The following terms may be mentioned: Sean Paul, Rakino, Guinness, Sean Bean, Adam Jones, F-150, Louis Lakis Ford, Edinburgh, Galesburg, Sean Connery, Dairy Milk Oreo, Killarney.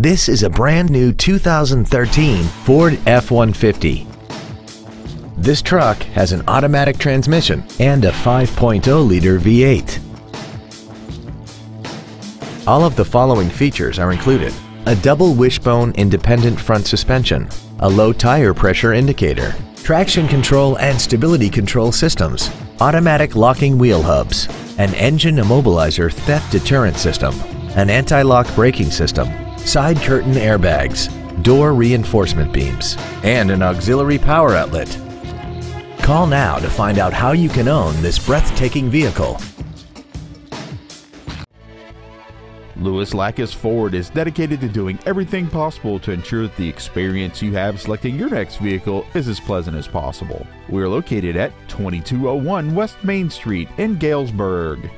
This is a brand new 2013 Ford F-150. This truck has an automatic transmission and a 5.0-liter V8. All of the following features are included: a double wishbone independent front suspension, a low tire pressure indicator, traction control and stability control systems, automatic locking wheel hubs, an engine immobilizer theft deterrent system, an anti-lock braking system, side curtain airbags, door reinforcement beams, and an auxiliary power outlet. Call now to find out how you can own this breathtaking vehicle. Louis Lakis Ford is dedicated to doing everything possible to ensure that the experience you have selecting your next vehicle is as pleasant as possible. We are located at 2201 West Main Street in Galesburg.